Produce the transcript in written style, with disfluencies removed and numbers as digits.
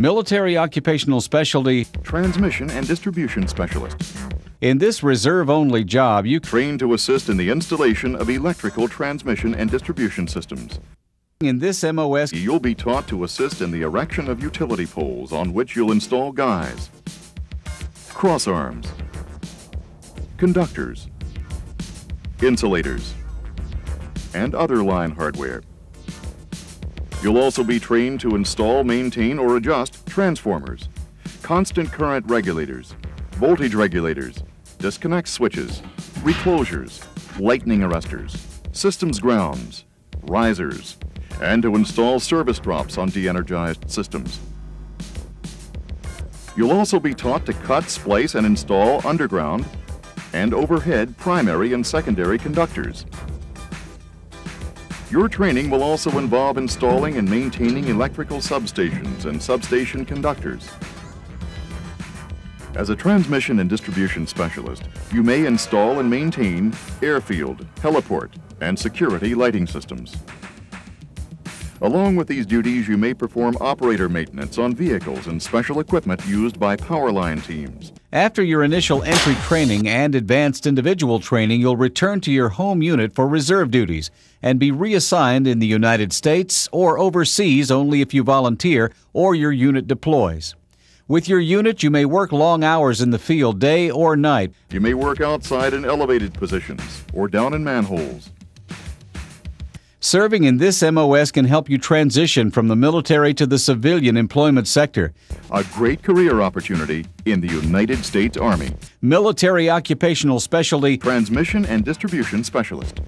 Military Occupational Specialty Transmission and Distribution Specialist. In this reserve-only job, you train to assist in the installation of electrical transmission and distribution systems. In this MOS, you'll be taught to assist in the erection of utility poles on which you'll install guys, cross arms, conductors, insulators, and other line hardware. You'll also be trained to install, maintain, or adjust transformers, constant current regulators, voltage regulators, disconnect switches, reclosures, lightning arresters, systems grounds, risers, and to install service drops on de-energized systems. You'll also be taught to cut, splice, and install underground and overhead primary and secondary conductors. Your training will also involve installing and maintaining electrical substations and substation conductors. As a transmission and distribution specialist, you may install and maintain airfield, heliport, and security lighting systems. Along with these duties, you may perform operator maintenance on vehicles and special equipment used by power line teams. After your initial entry training and advanced individual training, you'll return to your home unit for reserve duties and be reassigned in the United States or overseas only if you volunteer or your unit deploys. With your unit, you may work long hours in the field, day or night. You may work outside in elevated positions or down in manholes. Serving in this MOS can help you transition from the military to the civilian employment sector. A great career opportunity in the United States Army. Military Occupational Specialty Transmission and Distribution Specialist.